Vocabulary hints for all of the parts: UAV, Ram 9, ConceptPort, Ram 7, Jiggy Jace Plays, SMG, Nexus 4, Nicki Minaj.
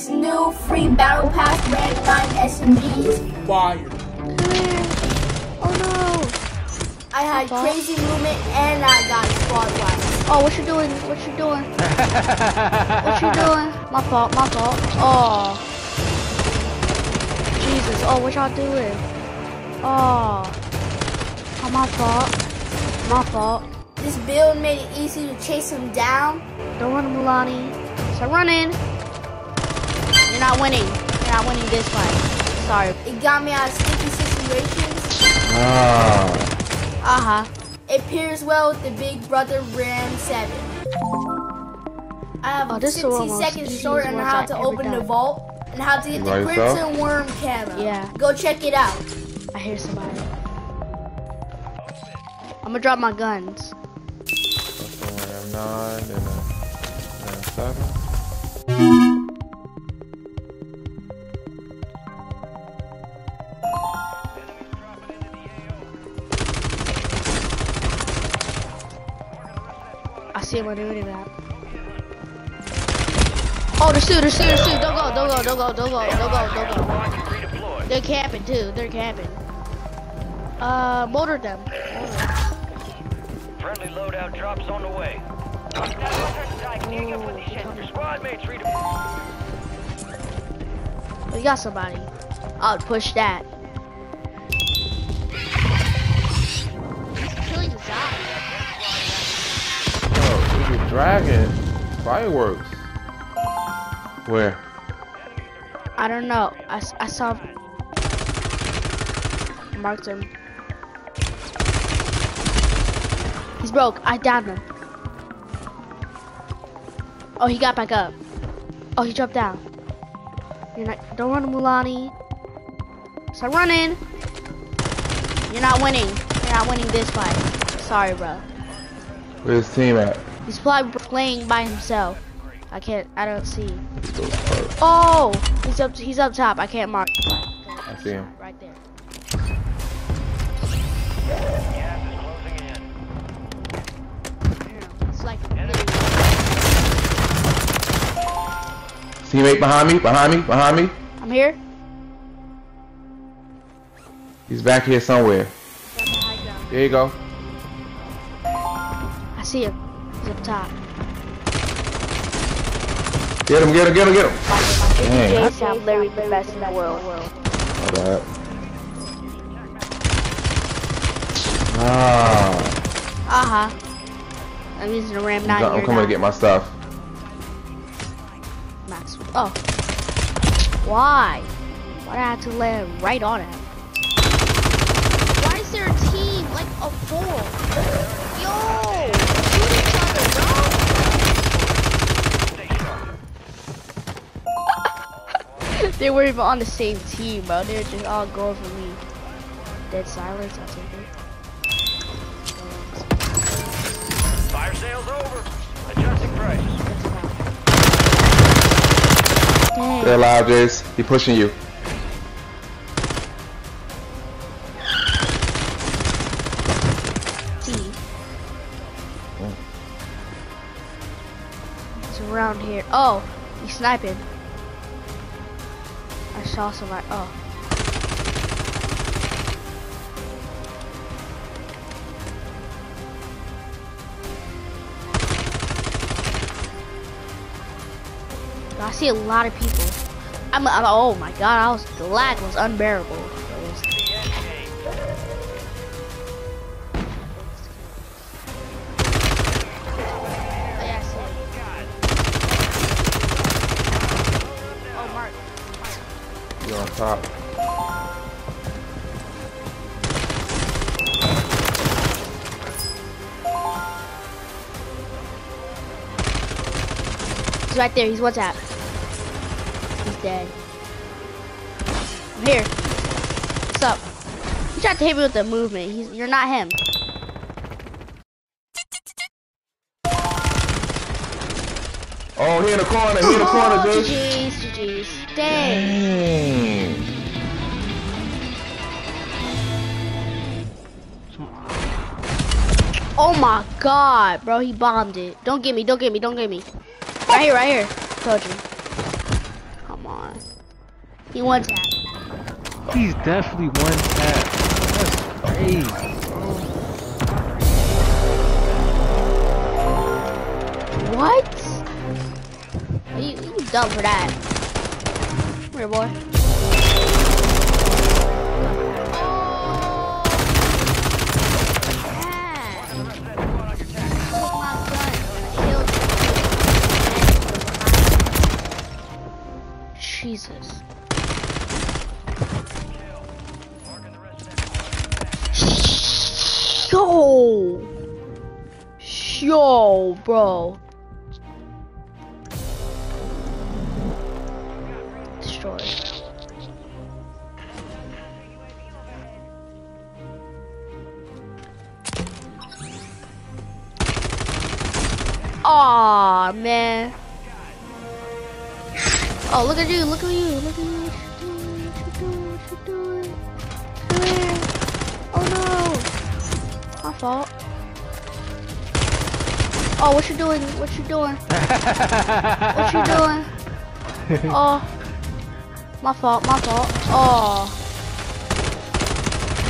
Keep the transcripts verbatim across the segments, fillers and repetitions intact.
this new free battle pass Ram nine S M G is fire. Oh no! I had oh, crazy movement and I got squad wise. Oh, what you doing? What you doing? What you doing? My fault. My fault. Oh. Jesus, oh, what y'all doing? Oh, oh, my fault, my fault. This build made it easy to chase him down. Don't run, Mulani. Start running. You're not winning. You're not winning this fight. Sorry. It got me out of sticky situations. Oh. Uh huh. It pairs well with the big brother Ram seven. I have oh, sixty seconds short on how to open done. the vault. And how to get the Crimson Worm camera. Yeah. Go check it out. I hear somebody. I'm gonna drop my guns. Ram nine and Ram seven. I see him on the Uni map. Oh, there's two, there's two, there's two. Don't go, don't go, don't go, don't go, don't go, don't go. They're camping too, they're camping. Uh, motor them. Friendly loadout drops on the way. We got somebody. I'll push that. He's killing his eye. Oh, he's a dragon. Fireworks. Where? I don't know. I, I saw. Marked him. He's broke. I downed him. Oh, he got back up. Oh, he dropped down. You're not. Don't run, Mulani. Start running. You're not winning. You're not winning this fight. Sorry, bro. Where's his team at? He's probably playing by himself. I can't, I don't see. Oh, he's up, he's up top. I can't mark. I see him. Right there. It's like teammate behind me, behind me, behind me. I'm here. He's back here somewhere. There you go. I see him. He's up top. Get him, get him, get him, get him! Dang. I sound Larry the best in the world. Alright. Ah. Uh huh. I'm using a Ram nine. I'm, I'm coming now. to get my stuff. Max. Oh. Why? Why did I have to land right on him? Why is there a team like a fool? Yo! They weren't even on the same team, bro. They were just all going for me. Dead silence, I think. Fire sales over. Adjusting price. Dang. They're alive, Jace. He pushing you. T. Oh. It's around here. Oh, he's sniping. I saw somebody. Oh. I see a lot of people. I'm, I'm. Oh my God! I was. The lag was unbearable. It was, on top. He's right there. He's one tap. He's dead. I'm here. What's up? He tried to hit me with the movement. He's, you're not him. Oh, here in the corner. Here in the corner, dude. G G's, G G's. Dang. Oh my God, bro, he bombed it. Don't get me, don't get me, don't get me. Right here, right here. Told you. Oh on. He one tap. He's definitely one tap. That's crazy, bro. What? Are you, you dumb for that. Come here, boy. Jesus. Yo! Yo, bro. Destroyed. Aw, man. Oh, look at you, look at you, look at you, what you doing, what you doing, what you doing. Come here. Oh no. My fault. Oh, what you doing, what you doing? What you doing? Oh. My fault, my fault. Oh.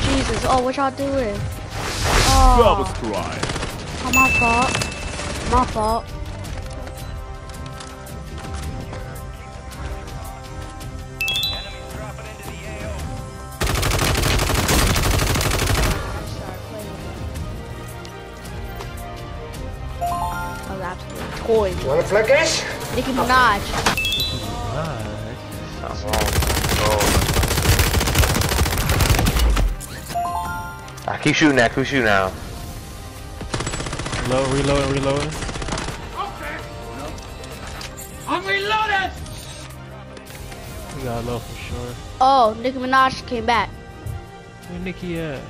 Jesus, oh, what y'all doing? Oh. That was right. Oh, my fault. My fault. Boy. You wanna play this? Nicki Minaj. Nicki Minaj. That's all. I keep shooting that. Keep shooting now. Reload, reload, reload. Okay. I'm reloaded. We got low for sure. Oh, Nicki Minaj came back. Where Nicki at?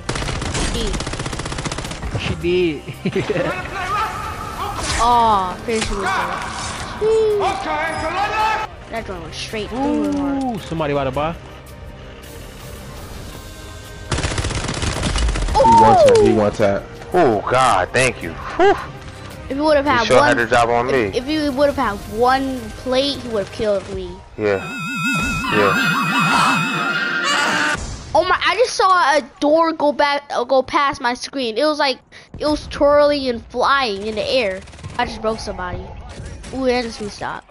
She did. She did. Oh, finish with that. Okay, that drone went straight through. Ooh, somebody about to buy. Ooh. He wants that. Oh God, thank you. Whew. If you would have had sure one, had a job on if, me. If you would have had one plate, he would have killed me. Yeah. Yeah. Oh my! I just saw a door go back, go past my screen. It was like it was twirling and flying in the air. I just broke somebody. Ooh, that just restocked.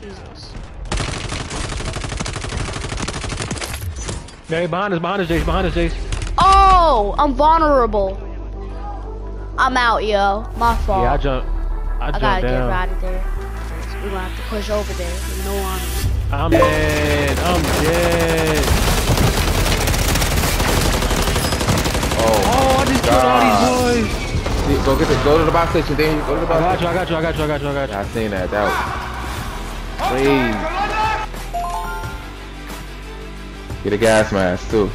Jesus. Mary, behind us, behind us, Jace, behind us, Jace. Oh, I'm vulnerable. I'm out, yo. My fault. Yeah, I jumped. I, I jumped gotta down. Get out of there. We're gonna have to push over there. With no honors. I'm dead. I'm dead. Oh, oh I just God. Killed all these boys. Go get the go to the box station, then go to the box. I got you, I got you, I got you, I got you, I got you. I seen that. That was please. Get a gas mask too.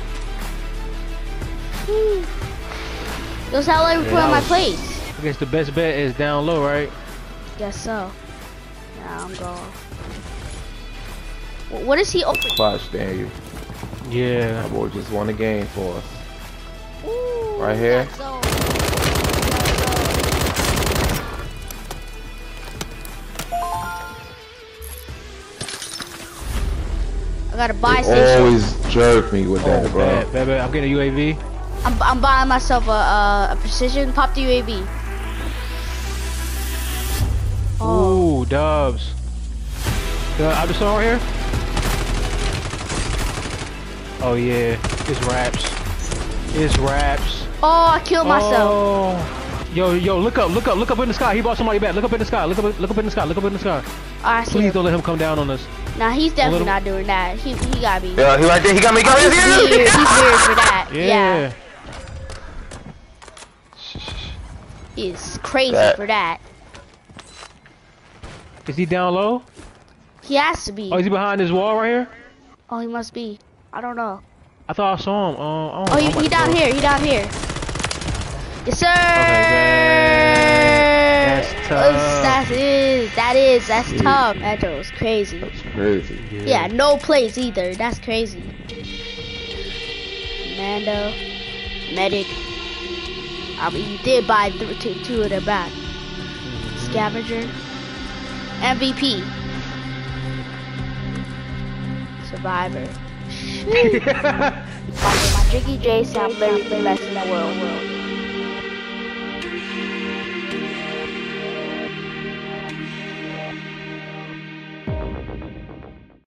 Those how I put on my place. I guess the best bet is down low, right? Guess so. Nah, I'm gone. What is he open? Clutch, damn you. Yeah. That boy just won a game for us. Ooh, right here. Gotta buy station. Always jerk me with that, oh, bro. Bad, bad, bad. I'm getting a U A V. I'm I'm buying myself a a, a precision. Pop the U A V. Oh. Ooh, dubs. The Anderson over here. Oh yeah, it's wraps. It's wraps. Oh, I killed myself. Oh. Yo, yo, look up, look up, look up in the sky. He brought somebody back. Look up in the sky. Look up, look up in the sky. Look up in the sky. I see. Please don't let him come down on us. Nah, he's definitely not doing that. He he got me. Yeah, he right there. He got me. Got he's, me. Weird. He's weird for that. Yeah. yeah. He's crazy that. for that. Is he down low? He has to be. Oh, is he behind this wall right here? Oh, he must be. I don't know. I thought I saw him. Uh, I don't oh, know he, he down here. He down here. Yes, sir. Okay, that's tough. That is, that is, that's yeah. tough. That was crazy. That's crazy. Yeah. yeah, no plays either. That's crazy. Mando, medic. I mean, you did buy th two, two of them back. Scavenger, M V P. survivor. My Jiggy Jace sound lyrically best in the world.